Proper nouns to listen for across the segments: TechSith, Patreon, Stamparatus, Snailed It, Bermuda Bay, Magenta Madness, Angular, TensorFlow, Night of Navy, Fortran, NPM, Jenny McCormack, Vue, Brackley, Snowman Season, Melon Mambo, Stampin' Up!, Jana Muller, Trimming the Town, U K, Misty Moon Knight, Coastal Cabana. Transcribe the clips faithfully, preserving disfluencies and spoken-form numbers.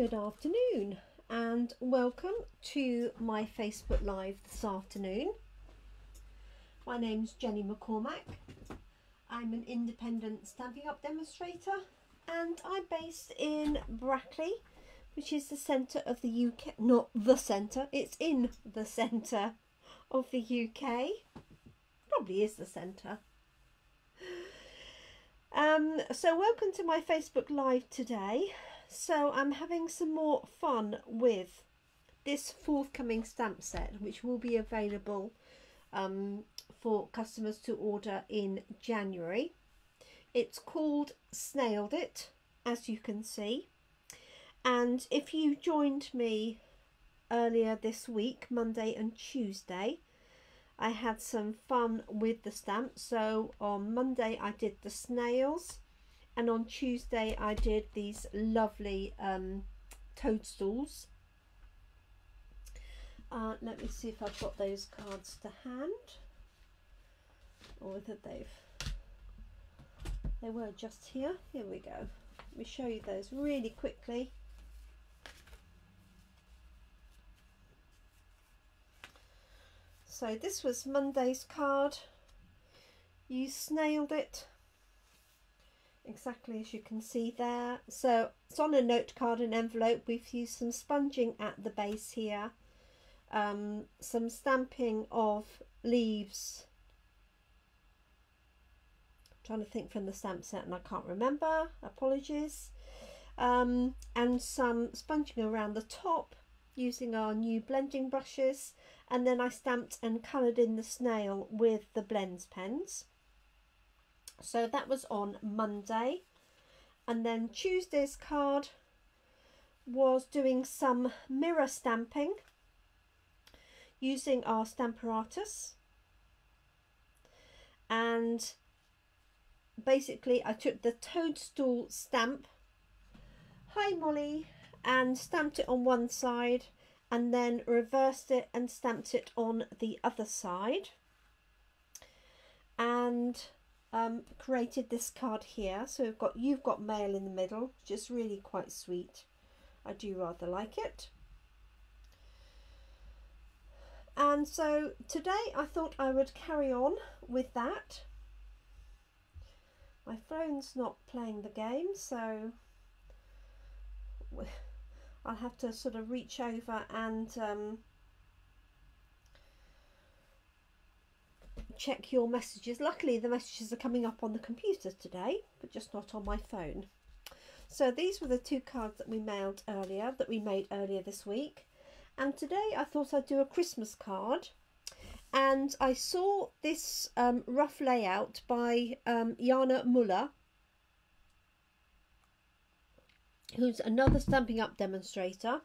Good afternoon and welcome to my Facebook Live this afternoon. My name's Jenny McCormack. I'm an independent stamping up demonstrator and I'm based in Brackley, which is the centre of the U K. Not the centre, it's in the centre of the U K. Probably is the centre. Um, so welcome to my Facebook Live today. So I'm having some more fun with this forthcoming stamp set, which will be available um, for customers to order in January. It's called Snailed It, as you can see. And if you joined me earlier this week, Monday and Tuesday, I had some fun with the stamps. So on Monday I did the snails. And on Tuesday I did these lovely um, toadstools. Uh, let me see if I've got those cards to hand. Or whether they've... They were just here. Here we go. Let me show you those really quickly. So this was Monday's card. You snailed it. Exactly as you can see there. So it's on a note card and envelope. We've used some sponging at the base here, um, some stamping of leaves. I'm trying to think from the stamp set and I can't remember, apologies. Um, and some sponging around the top using our new blending brushes, and then I stamped and coloured in the snail with the blends pens. So that was on Monday, and then Tuesday's card was doing some mirror stamping using our Stamparatus, and basically I took the toadstool stamp, hi Molly, and stamped it on one side and then reversed it and stamped it on the other side, and Um, created this card here. So we've got You've Got Mail in the middle, which is really quite sweet. I do rather like it. And so today I thought I would carry on with that. My phone's not playing the game, so I'll have to sort of reach over and um, check your messages. Luckily the messages are coming up on the computer today, but just not on my phone. So these were the two cards that we mailed earlier, that we made earlier this week. And today I thought I'd do a Christmas card. And I saw this um, rough layout by um, Jana Muller, who's another Stamping Up demonstrator.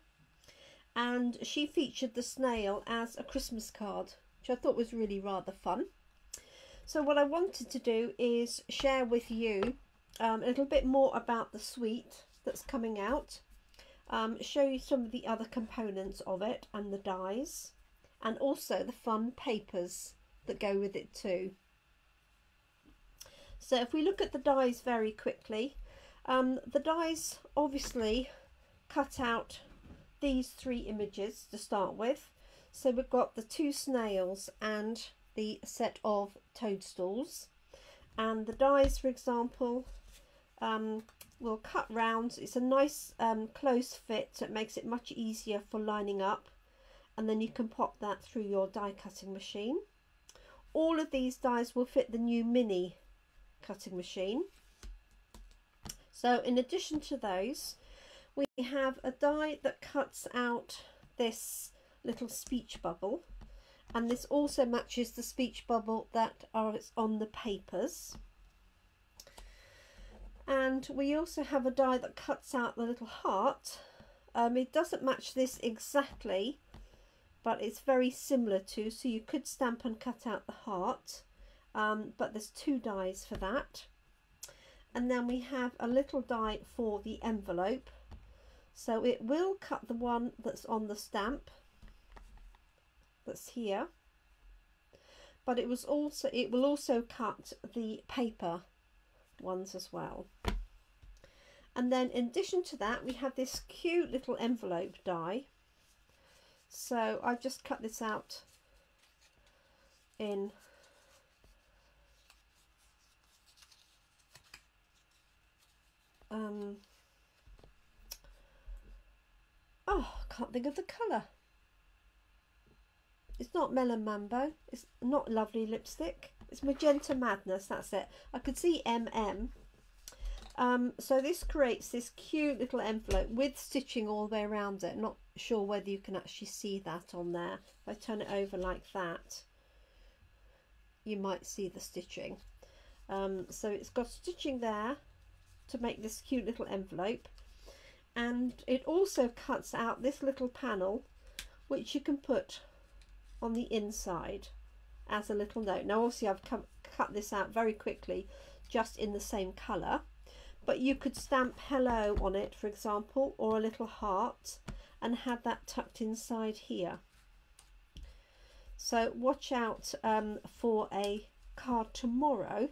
And she featured the snail as a Christmas card, which I thought was really rather fun. So what I wanted to do is share with you um, a little bit more about the suite that's coming out, um, show you some of the other components of it and the dies, and also the fun papers that go with it too. So if we look at the dies very quickly, um, the dies obviously cut out these three images to start with. So we've got the two snails and the set of toadstools, and the dies, for example, um, will cut round. It's a nice um, close fit, so it makes it much easier for lining up, and then you can pop that through your die cutting machine. All of these dies will fit the new mini cutting machine. So in addition to those, we have a die that cuts out this little speech bubble, and this also matches the speech bubble that are on the papers. And we also have a die that cuts out the little heart. Um, it doesn't match this exactly, but it's very similar to, so you could stamp and cut out the heart, um, but there's two dies for that. And then we have a little die for the envelope, so it will cut the one that's on the stamp, that's here, but it was also it will also cut the paper ones as well. And then in addition to that, we have this cute little envelope die. So I've just cut this out in um oh, I can't think of the colour. It's not Melon Mambo, it's not Lovely Lipstick, it's Magenta Madness, that's it. I could see M M. Um, so this creates this cute little envelope with stitching all the way around it. Not sure whether you can actually see that on there. If I turn it over like that, you might see the stitching. Um, so it's got stitching there to make this cute little envelope. And it also cuts out this little panel, which you can put on the inside as a little note. Now obviously I've come, cut this out very quickly, just in the same colour. But you could stamp hello on it, for example, or a little heart, and have that tucked inside here. So watch out um, for a card tomorrow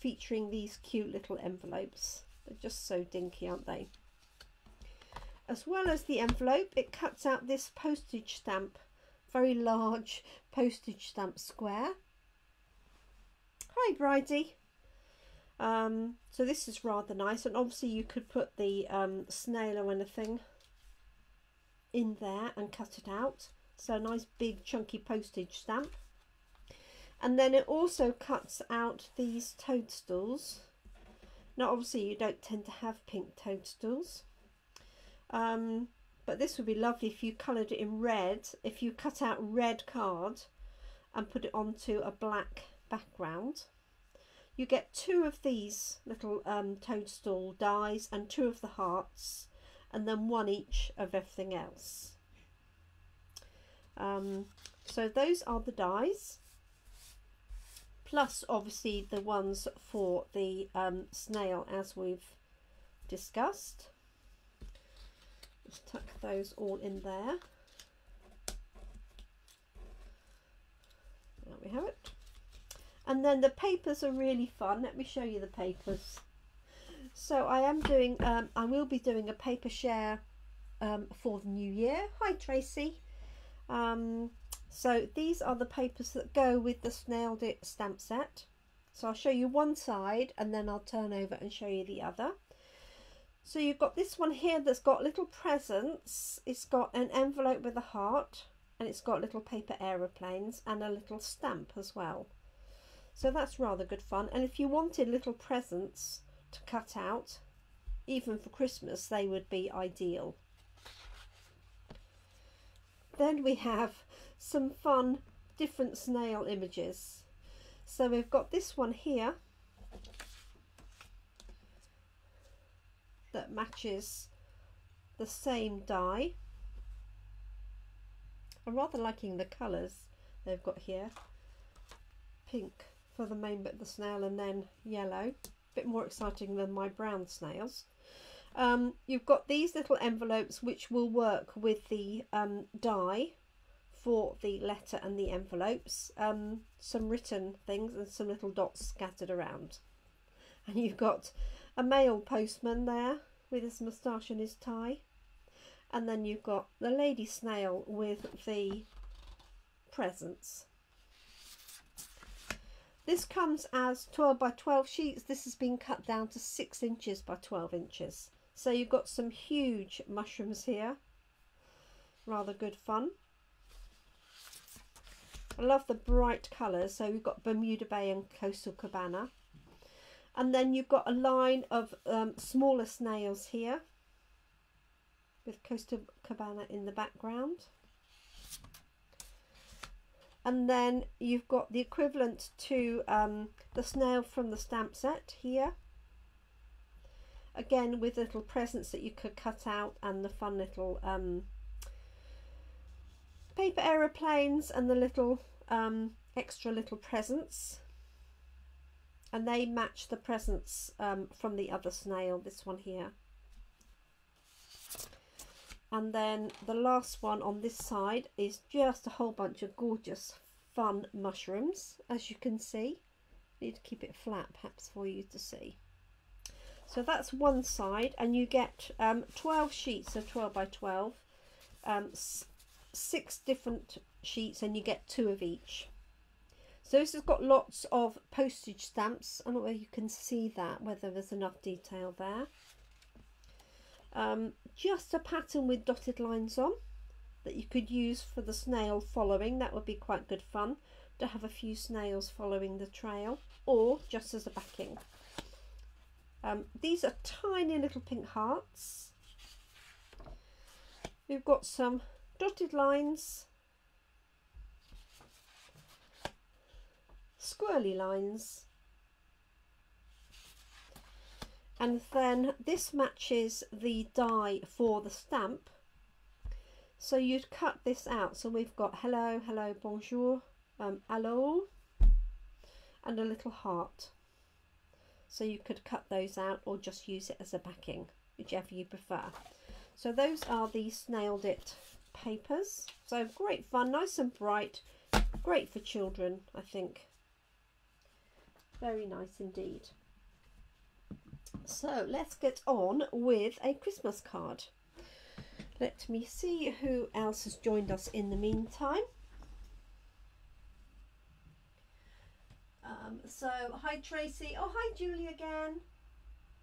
featuring these cute little envelopes. They're just so dinky, aren't they? As well as the envelope, it cuts out this postage stamp, very large postage stamp square. Hi, Bridie. Um, so this is rather nice, and obviously you could put the um, snail or anything in there and cut it out. So a nice big chunky postage stamp. And then it also cuts out these toadstools. Now obviously you don't tend to have pink toadstools, um, but this would be lovely if you coloured it in red, if you cut out red card and put it onto a black background. You get two of these little um, toadstool dies and two of the hearts, and then one each of everything else. Um, so those are the dies, plus obviously the ones for the um, snail as we've discussed. Just tuck those all in there. There we have it. And then the papers are really fun. Let me show you the papers. So I am doing, um, I will be doing a paper share um, for the new year. Hi, Tracy. Um, so these are the papers that go with the Snailed It stamp set. So I'll show you one side and then I'll turn over and show you the other. So you've got this one here that's got little presents. It's got an envelope with a heart, and it's got little paper aeroplanes and a little stamp as well. So that's rather good fun. And if you wanted little presents to cut out, even for Christmas, they would be ideal. Then we have some fun, different snail images. So we've got this one here that matches the same die. I'm rather liking the colours they've got here. Pink for the main bit of the snail, and then yellow, a bit more exciting than my brown snails. Um, you've got these little envelopes which will work with the um, die for the letter and the envelopes, um, some written things and some little dots scattered around. And you've got a male postman there with his moustache and his tie, and then you've got the lady snail with the presents. This comes as twelve by twelve sheets. This has been cut down to six inches by twelve inches. So you've got some huge mushrooms here. Rather good fun. I love the bright colours. So we've got Bermuda Bay and Coastal Cabana. And then you've got a line of um, smaller snails here, with Coastal Cabana in the background. And then you've got the equivalent to um, the snail from the stamp set here. Again, with little presents that you could cut out, and the fun little um, paper aeroplanes and the little um, extra little presents. And they match the presents um, from the other snail, this one here. And then the last one on this side is just a whole bunch of gorgeous fun mushrooms, as you can see. I need to keep it flat perhaps for you to see. So that's one side, and you get um, twelve sheets, so twelve by twelve, um, six different sheets, and you get two of each. So this has got lots of postage stamps. I don't know whether you can see that, whether there's enough detail there. Um, just a pattern with dotted lines on that you could use for the snail following. That would be quite good fun to have a few snails following the trail, or just as a backing. Um, these are tiny little pink hearts. We've got some dotted lines, squirrely lines, and then this matches the die for the stamp, so you'd cut this out. So we've got hello, hello, bonjour, um, hello, and a little heart, so you could cut those out or just use it as a backing, whichever you prefer. So those are the Snailed It papers. So great fun, nice and bright, great for children, I think. Very nice indeed. So let's get on with a Christmas card. Let me see who else has joined us in the meantime. Um, so hi Tracy. Oh, hi Julie again.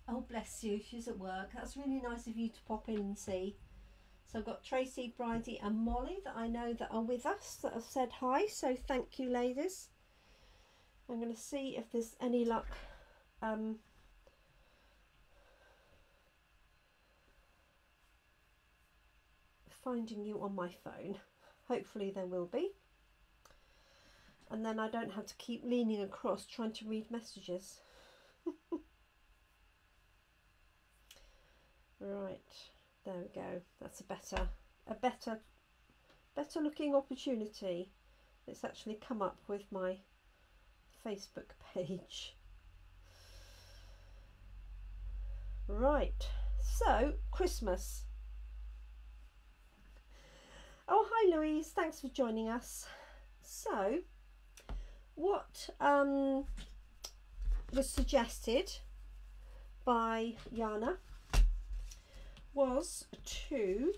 Oh, bless you, she's at work. That's really nice of you to pop in and see. So I've got Tracy, Bridie and Molly that I know that are with us that have said hi, so thank you ladies. I'm going to see if there's any luck um, finding you on my phone. Hopefully there will be. And then I don't have to keep leaning across trying to read messages. Right, there we go. That's a better, a better, better looking opportunity. It's actually come up with my Facebook page. Right, so Christmas. Oh, hi Louise, thanks for joining us. So what um, was suggested by Jana was to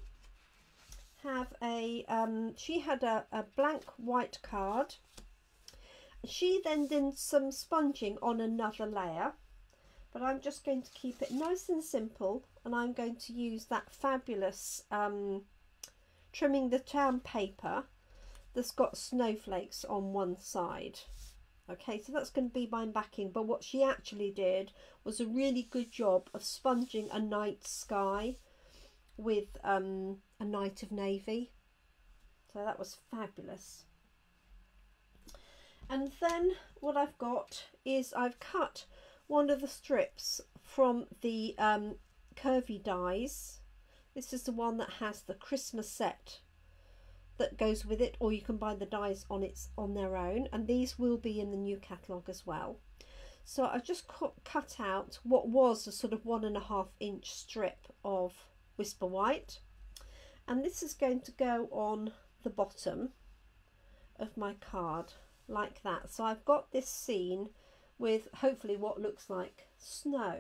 have a um, she had a, a blank white card. She then did some sponging on another layer, but I'm just going to keep it nice and simple, and I'm going to use that fabulous um, Trimming the Town paper that's got snowflakes on one side. Okay, so that's going to be my backing, but what she actually did was a really good job of sponging a night sky with um, a Night of Navy, so that was fabulous. And then what I've got is I've cut one of the strips from the um, curvy dies. This is the one that has the Christmas set that goes with it, or you can buy the dies on its on their own, and these will be in the new catalogue as well. So I've just cut, cut out what was a sort of one and a half inch strip of Whisper White, and this is going to go on the bottom of my card like that. So I've got this scene with hopefully what looks like snow.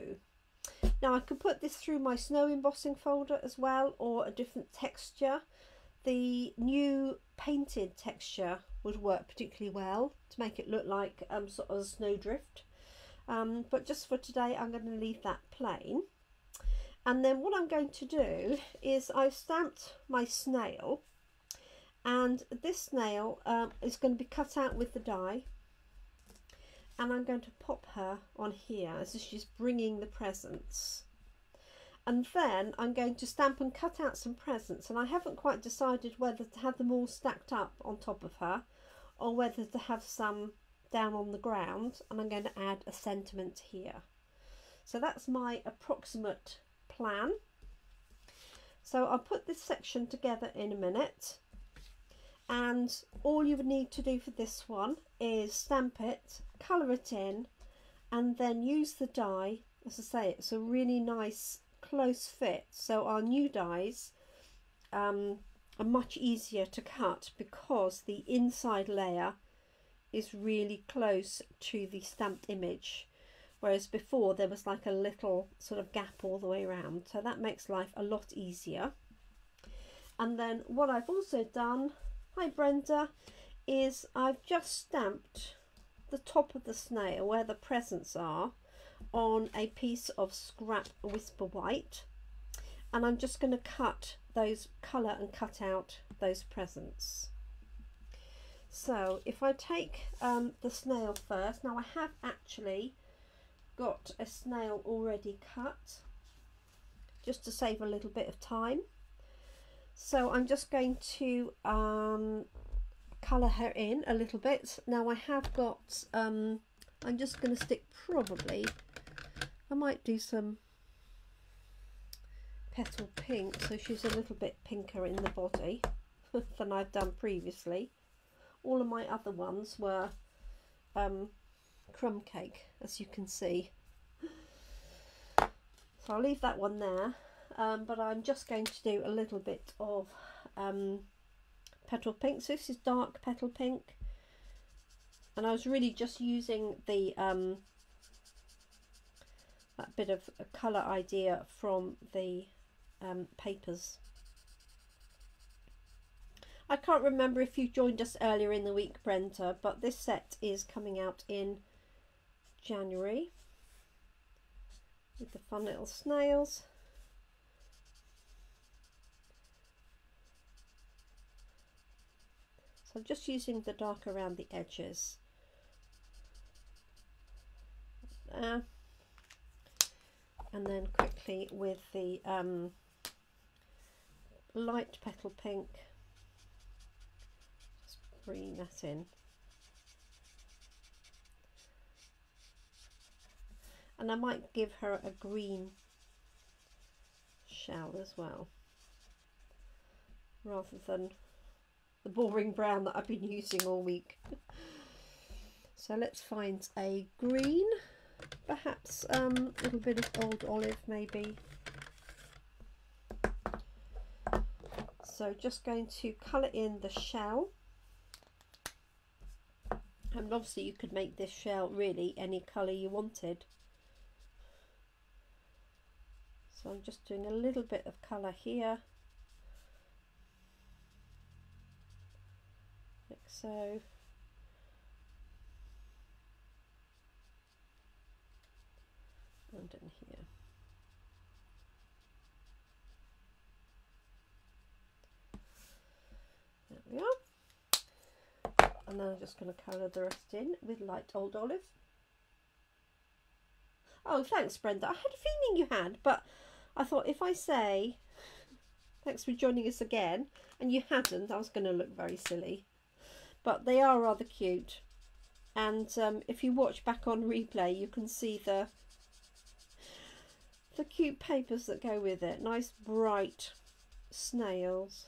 Now I could put this through my snow embossing folder as well, or a different texture. The new painted texture would work particularly well to make it look like um, sort of a snowdrift, um, but just for today I'm going to leave that plain. And then what I'm going to do is I've stamped my snail, and this snail um, is going to be cut out with the die, and I'm going to pop her on here as if she's bringing the presents. And then I'm going to stamp and cut out some presents, and I haven't quite decided whether to have them all stacked up on top of her or whether to have some down on the ground, and I'm going to add a sentiment here. So that's my approximate plan. So I'll put this section together in a minute. And all you would need to do for this one is stamp it, colour it in, and then use the die. As I say, it's a really nice close fit, so our new dies um, are much easier to cut because the inside layer is really close to the stamped image, whereas before there was like a little sort of gap all the way around, so that makes life a lot easier. And then what I've also done, hi Brenda, is I've just stamped the top of the snail where the presents are on a piece of scrap Whisper White, and I'm just going to cut those, colour and cut out those presents. So if I take um, the snail first, now I have actually got a snail already cut just to save a little bit of time, so I'm just going to um, colour her in a little bit. Now I have got, um, I'm just going to stick, probably I might do some petal pink, so she's a little bit pinker in the body than I've done previously. All of my other ones were um, crumb cake, as you can see, so I'll leave that one there, um, but I'm just going to do a little bit of um, petal pink. So this is dark petal pink, and I was really just using the um, that bit of a colour idea from the um, papers. I can't remember if you joined us earlier in the week, Brenta, but this set is coming out in January with the fun little snails. So I'm just using the dark around the edges. There. And then quickly with the um, light petal pink, just bring that in. And I might give her a green shell as well, rather than the boring brown that I've been using all week. So let's find a green. Perhaps um, a little bit of old olive maybe. So just going to colour in the shell, and obviously you could make this shell really any colour you wanted. So I'm just doing a little bit of colour here, like so. In here, there we are, and then I'm just going to colour the rest in with light old olive. Oh, thanks Brenda, I had a feeling you had, but I thought if I say thanks for joining us again and you hadn't, I was going to look very silly. But they are rather cute, and um, if you watch back on replay you can see the the cute papers that go with it. Nice bright snails,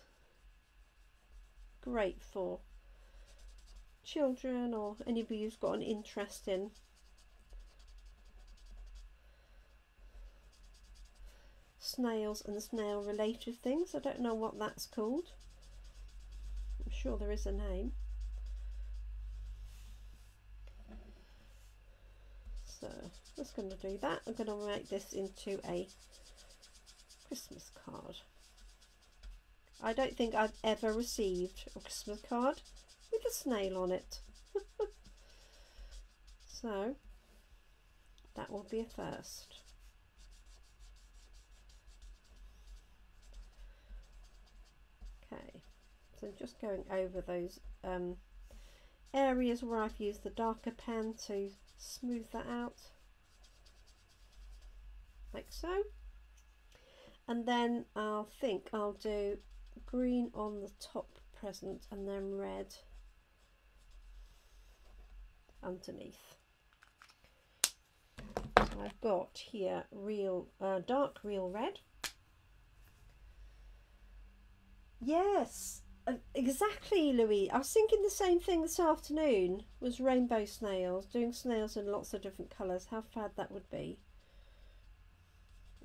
great for children or anybody who's got an interest in snails and snail related things. I don't know what that's called, I'm sure there is a name. So I'm just going to do that. I'm going to make this into a Christmas card. I don't think I've ever received a Christmas card with a snail on it. So that will be a first. Okay, so I'm just going over those um, areas where I've used the darker pen to smooth that out, like so. And then I think I'll do green on the top present and then red underneath. So I've got here real uh, dark real red. Yes, exactly, Louis. I was thinking the same thing this afternoon, was rainbow snails, doing snails in lots of different colours, how fad that would be,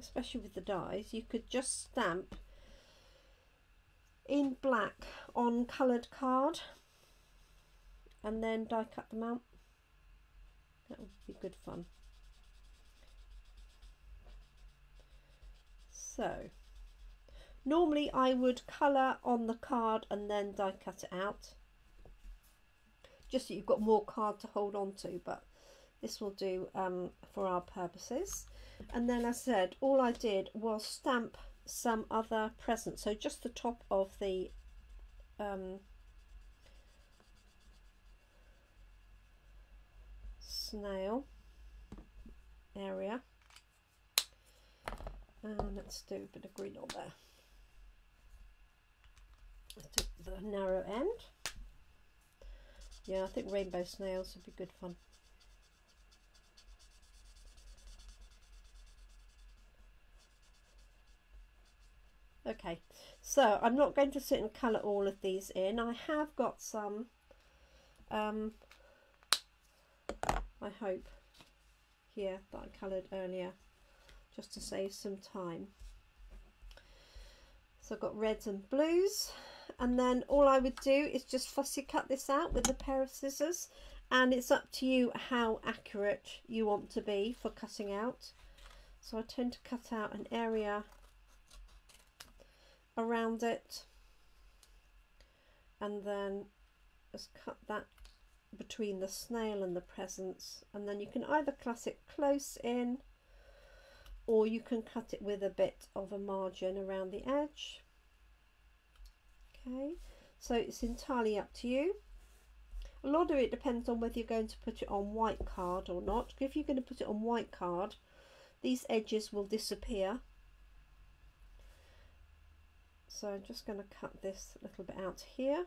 especially with the dyes. You could just stamp in black on coloured card and then die cut them out. That would be good fun. So normally I would colour on the card and then die cut it out, just so you've got more card to hold on to, but this will do um, for our purposes. And then as I said, all I did was stamp some other present, so just the top of the um, snail area, and let's do a bit of green on there. I took the narrow end. Yeah, I think rainbow snails would be good fun. Okay, so I'm not going to sit and colour all of these in. I have got some, um, I hope, here that I coloured earlier, just to save some time. So I've got reds and blues, and then all I would do is just fussy cut this out with a pair of scissors, and it's up to you how accurate you want to be for cutting out. So I tend to cut out an area around it, and then just cut that between the snail and the presents, and then you can either cut it close in, or you can cut it with a bit of a margin around the edge. Okay, so it's entirely up to you. A lot of it depends on whether you're going to put it on white card or not. If you're going to put it on white card, these edges will disappear. So I'm just going to cut this little bit out here.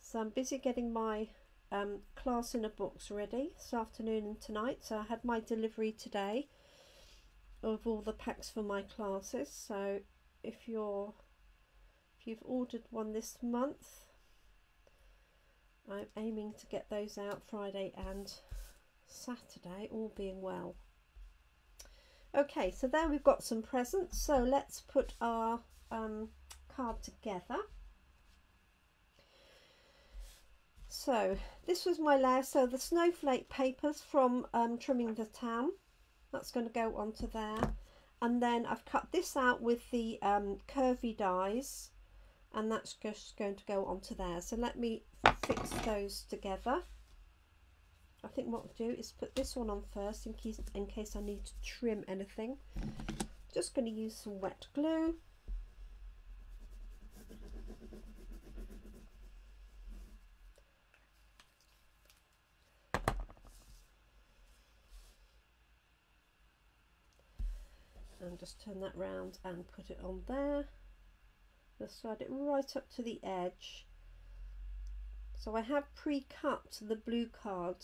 So I'm busy getting my um, class in a box ready this afternoon and tonight. So I had my delivery today of all the packs for my classes. So if you're if you've ordered one this month, I'm aiming to get those out Friday and Saturday, all being well. Okay, so there we've got some presents. So let's put our um, card together. So this was my layer. So the snowflake papers from um, Trimming the Town, that's going to go onto there, and then I've cut this out with the um, curvy dies, and that's just going to go onto there. So let me fix those together. I think what I'll do is put this one on first in case in case I need to trim anything. Just going to use some wet glue. And just turn that round and put it on there. Just slide it right up to the edge. So I have pre-cut the blue card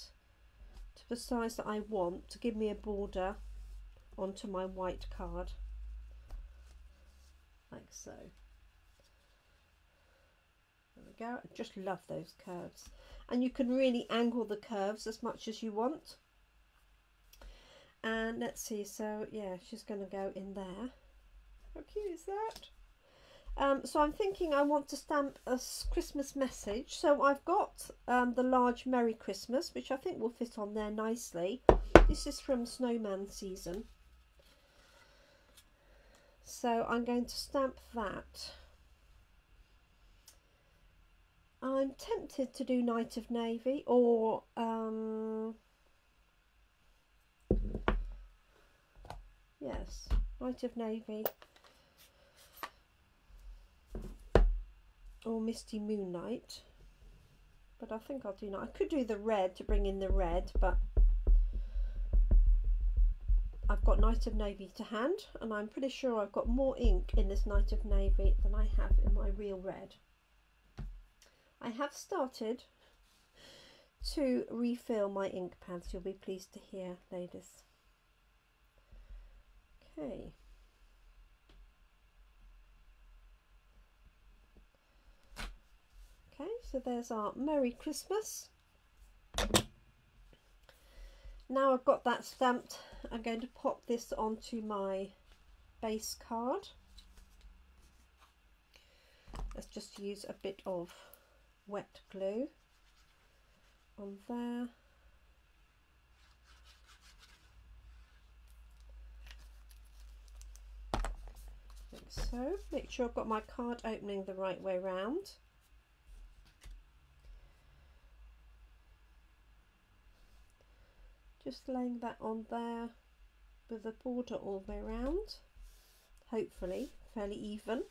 to the size that I want to give me a border onto my white card, like so. There we go. I just love those curves, and you can really angle the curves as much as you want. And let's see, so yeah, she's going to go in there. How cute is that? Um, so I'm thinking I want to stamp a Christmas message. So I've got um, the large Merry Christmas, which I think will fit on there nicely. This is from Snowman Season. So I'm going to stamp that. I'm tempted to do Night of Navy or... Um, Yes, Night of Navy or Misty Moon Knight, but I think I'll do not. I could do the red to bring in the red, but I've got Night of Navy to hand, and I'm pretty sure I've got more ink in this Night of Navy than I have in my real red. I have started to refill my ink pads, you'll be pleased to hear, ladies. Okay, okay, so there's our Merry Christmas. Now I've got that stamped, I'm going to pop this onto my base card. Let's just use a bit of wet glue on there. So make sure I've got my card opening the right way round. Just laying that on there with the border all the way round, hopefully fairly even,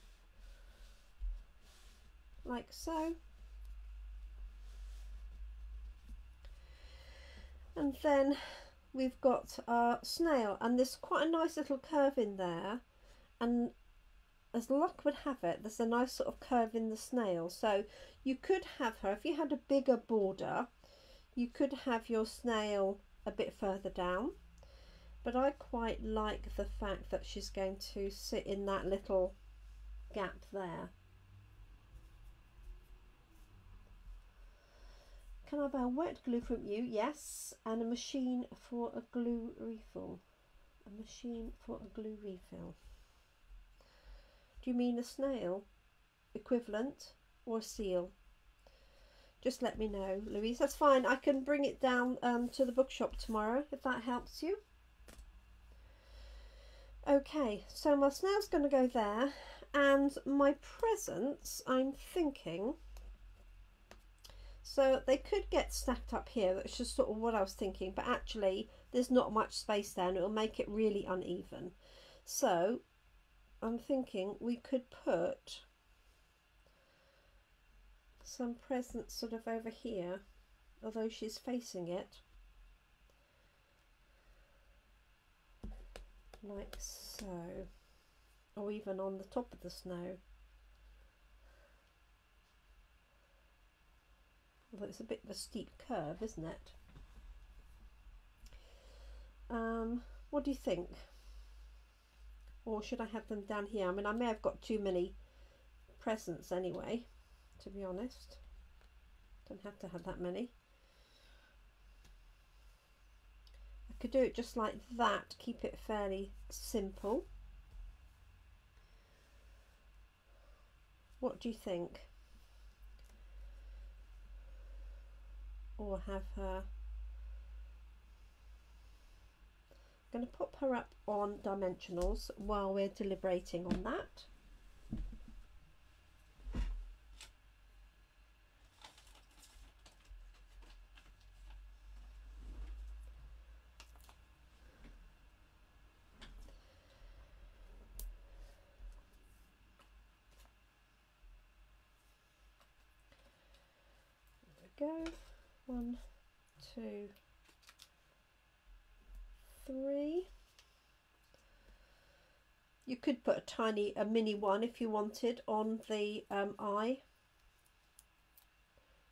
like so. And then we've got our snail, and there's quite a nice little curve in there, and as luck would have it, there's a nice sort of curve in the snail. So you could have her, if you had a bigger border, you could have your snail a bit further down, but I quite like the fact that she's going to sit in that little gap there. Can I buy wet glue from you? Yes, and a machine for a glue refill. A machine for a glue refill. Do you mean a snail equivalent or a seal? Just let me know, Louise. That's fine. I can bring it down um, to the bookshop tomorrow if that helps you. Okay, so my snail's going to go there, and my presents, I'm thinking. So they could get stacked up here, that's just sort of what I was thinking, but actually there's not much space there and it'll make it really uneven. So I'm thinking we could put some presents sort of over here, although she's facing it, like so, or even on the top of the snow. Although it's a bit of a steep curve, isn't it? Um, what do you think? Or should I have them down here? I mean, I may have got too many presents anyway, to be honest. Don't have to have that many. I could do it just like that, keep it fairly simple. What do you think? Or have her, I'm going to pop her up on dimensionals while we're deliberating on that. There we go. One, two, three. You could put a tiny, a mini one if you wanted on the um, eye,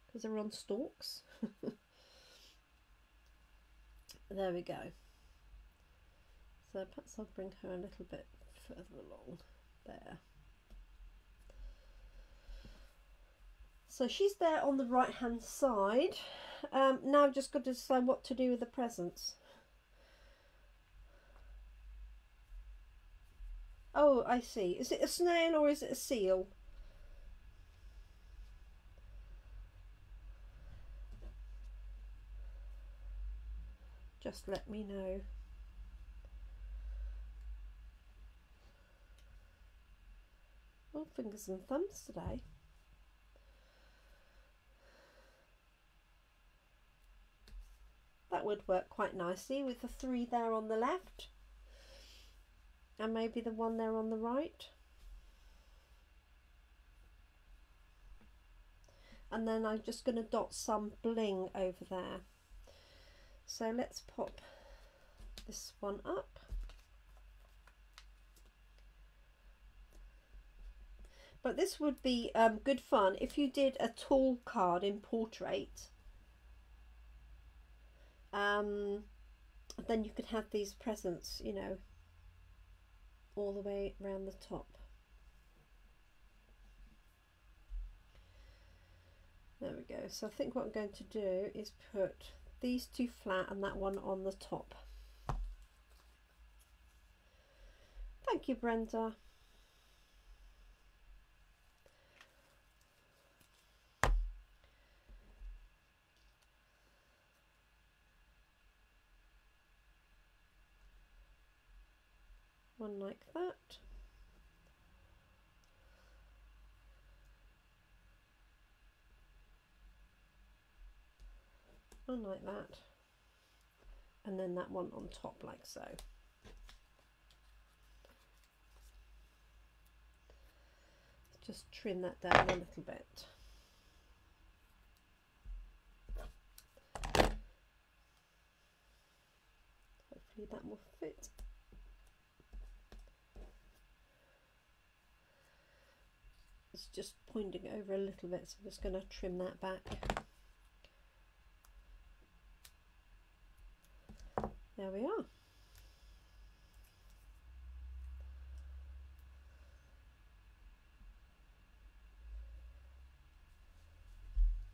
because they're on stalks. There we go. So perhaps I'll bring her a little bit further along there. So she's there on the right hand side. Um, now I've just got to decide what to do with the presents. Oh, I see. Is it a snail or is it a seal? Just let me know. All fingers and thumbs today. That would work quite nicely with the three there on the left and maybe the one there on the right, and then I'm just going to dot some bling over there. So let's pop this one up. But this would be um, good fun if you did a tall card in portrait. Um, then you could have these presents, you know, all the way around the top. There we go. So I think what I'm going to do is put these two flat and that one on the top. Thank you, Brenda. One like that, unlike that, and then that one on top like so. Just trim that down a little bit. Hopefully that will fit. It's just pointing over a little bit, so I'm just going to trim that back. There we are.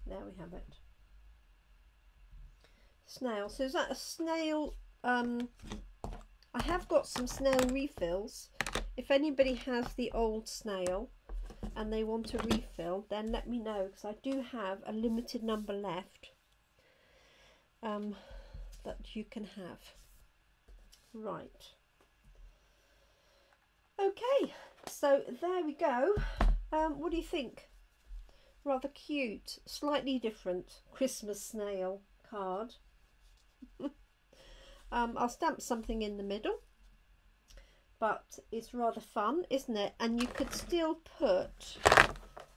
There we have it. Snail. So is that a snail? Um, I have got some snail refills. If anybody has the old snail and they want a refill, then let me know, because I do have a limited number left um, that you can have. Right. Okay, so there we go. Um, what do you think? Rather cute, slightly different Christmas snail card. um, I'll stamp something in the middle, but it's rather fun, isn't it? And you could still put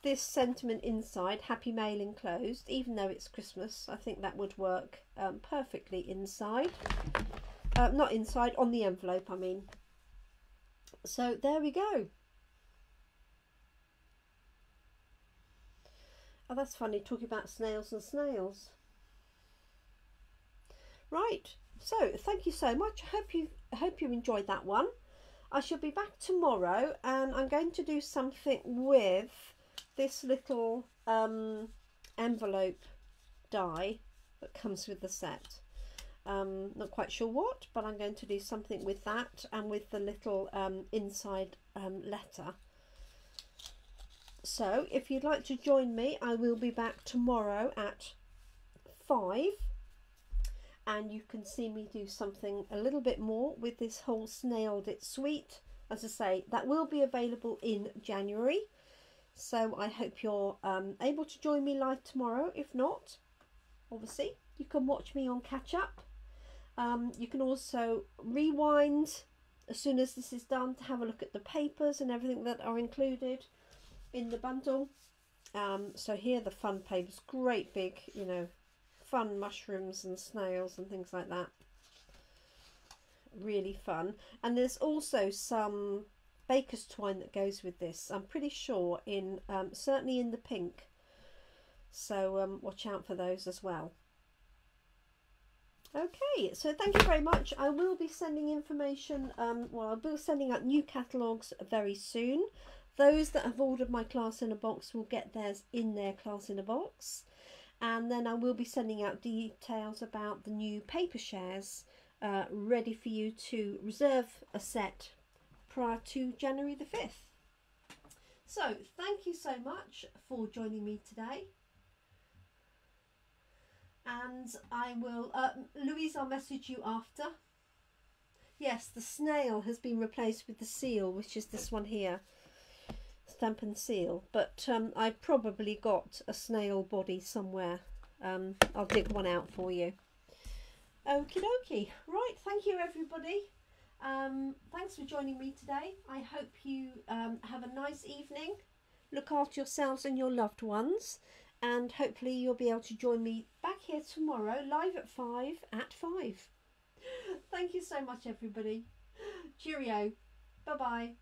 this sentiment inside, happy mail enclosed, even though it's Christmas. I think that would work um, perfectly inside, uh, not inside, on the envelope I mean. So there we go. Oh, that's funny, talking about snails and snails. Right, so thank you so much. I hope you, hope you enjoyed that one. I shall be back tomorrow, and I'm going to do something with this little um, envelope die that comes with the set. Um, not quite sure what, but I'm going to do something with that and with the little um, inside um, letter. So if you'd like to join me, I will be back tomorrow at five. And you can see me do something a little bit more with this whole Snailed It suite. As I say, that will be available in January. So I hope you're um, able to join me live tomorrow. If not, obviously, you can watch me on catch up. Um, you can also rewind as soon as this is done to have a look at the papers and everything that are included in the bundle. Um, so here the fun papers, great big, you know, fun mushrooms and snails and things like that. Really fun. And there's also some baker's twine that goes with this, I'm pretty sure, in um, certainly in the pink. So um, watch out for those as well. Okay, so thank you very much. I will be sending information, um, well, I'll be sending out new catalogues very soon. Those that have ordered my Class in a Box will get theirs in their Class in a Box. And then I will be sending out details about the new paper shares, uh, ready for you to reserve a set prior to January the fifth. So thank you so much for joining me today. And I will, uh, Louise, I'll message you after. Yes, the snail has been replaced with the seal, which is this one here. Stamp and seal, but um, I probably got a snail body somewhere. um, I'll dig one out for you. Okie dokie. Right, thank you everybody. Um, thanks for joining me today. I hope you um, have a nice evening. Look after yourselves and your loved ones, and hopefully you'll be able to join me back here tomorrow live at five at five. Thank you so much everybody. Cheerio. Bye bye.